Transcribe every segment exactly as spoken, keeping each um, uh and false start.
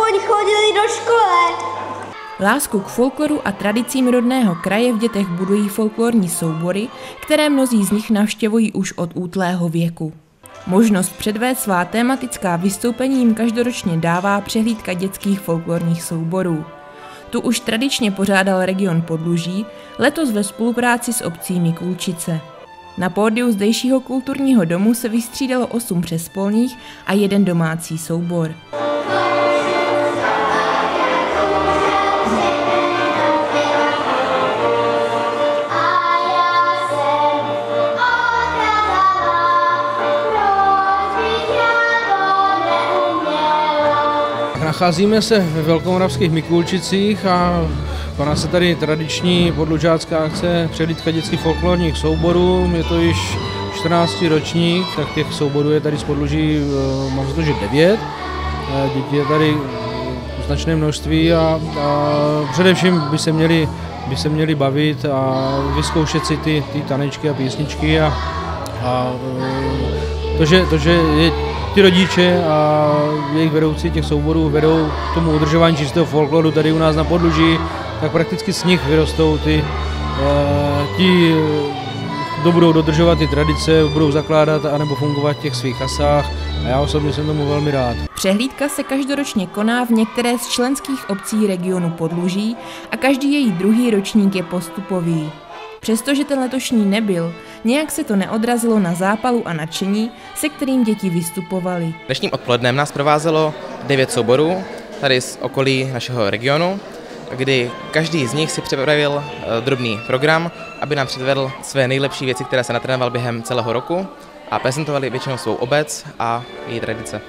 aspoň chodili do školy. Lásku k folkloru a tradicím rodného kraje v dětech budují folklorní soubory, které mnozí z nich navštěvují už od útlého věku. Možnost předvést svá tematická vystoupení jim každoročně dává přehlídka dětských folklorních souborů. Tu už tradičně pořádal region Podluží, letos ve spolupráci s obcí Mikulčice. Na pódiu zdejšího kulturního domu se vystřídalo osm přespolních a jeden domácí soubor. Nacházíme se ve velkomoravských Mikulčicích a koná se tady tradiční podlužácká akce Přehlídka dětských folklorních souborů. Je to již čtrnáctý ročník, tak těch souborů je tady z Podluží, mám za to, že devět. Děti je tady značné množství a, a především by se, měli, by se měli bavit a vyzkoušet si ty, ty tanečky a písničky. A, a to, že, to, že je... Ty rodiče a jejich vedoucí těch souborů vedou k tomu udržování čistého folkloru tady u nás na Podluží, tak prakticky z nich vyrostou ty, ti, kdo budou dodržovat ty tradice, budou zakládat anebo fungovat v těch svých asách a já osobně jsem tomu velmi rád. Přehlídka se každoročně koná v některé z členských obcí regionu Podluží a každý její druhý ročník je postupový. Přestože ten letošní nebyl, nějak se to neodrazilo na zápalu a nadšení, se kterým děti vystupovaly. Dnešním odpolednem nás provázelo devět souborů tady z okolí našeho regionu, kdy každý z nich si připravil drobný program, aby nám předvedl své nejlepší věci, které se natrénoval během celého roku a prezentovali většinou svou obec a její tradice.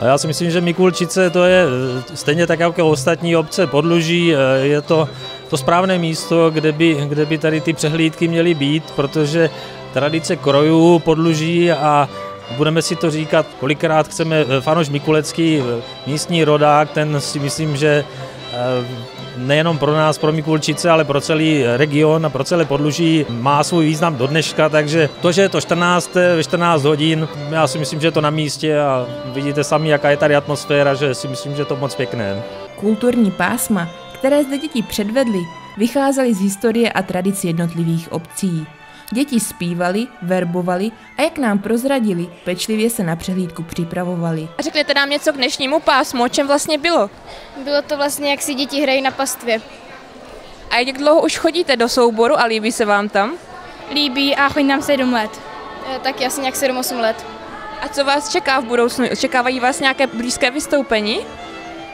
A já si myslím, že Mikulčice to je stejně tak jako ostatní obce Podluží, je to to správné místo, kde by, kde by tady ty přehlídky měly být, protože tradice krojů Podluží a budeme si to říkat, kolikrát chceme, Fanoš Mikulecký, místní rodák, ten si myslím, že nejenom pro nás, pro Mikulčice, ale pro celý region a pro celé Podluží má svůj význam do dneška, takže to, že je to čtrnáct, ve čtrnáct hodin, já si myslím, že je to na místě a vidíte sami, jaká je tady atmosféra, že si myslím, že je to moc pěkné. Kulturní pásma, které zde děti předvedly, vycházely z historie a tradic jednotlivých obcí. Děti zpívali, verbovali a jak nám prozradili, pečlivě se na přehlídku připravovali. A řeknete nám něco k dnešnímu pásmu, o čem vlastně bylo? Bylo to vlastně, jak si děti hrají na pastvě. A jak dlouho už chodíte do souboru a líbí se vám tam? Líbí a chodí nám sedm let. E, taky asi nějak sedm osm let. A co vás čeká v budoucnu? Očekávají vás nějaké blízké vystoupení?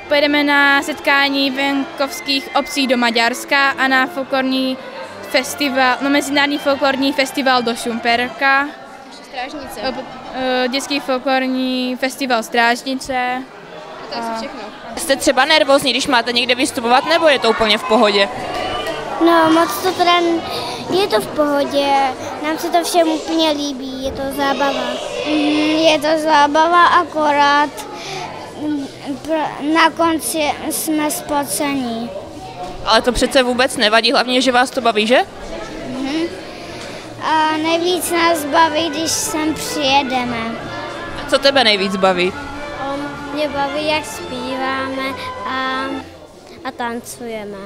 Pojedeme na setkání venkovských obcí do Maďarska a na folklorní festival, no Mezinárodní folklorní festival do Šumperka, Strážnice. Dětský folklorní festival Strážnice. To je všechno. Jste třeba nervózní, když máte někde vystupovat, nebo je to úplně v pohodě? No, moc to teda, je to v pohodě, nám se to všem úplně líbí, je to zábava. Mm, je to zábava, akorát na konci jsme spocení. Ale to přece vůbec nevadí, hlavně, že vás to baví, že? Mm-hmm. A nejvíc nás baví, když sem přijedeme. A co tebe nejvíc baví? O, mě baví, jak zpíváme a, a tancujeme.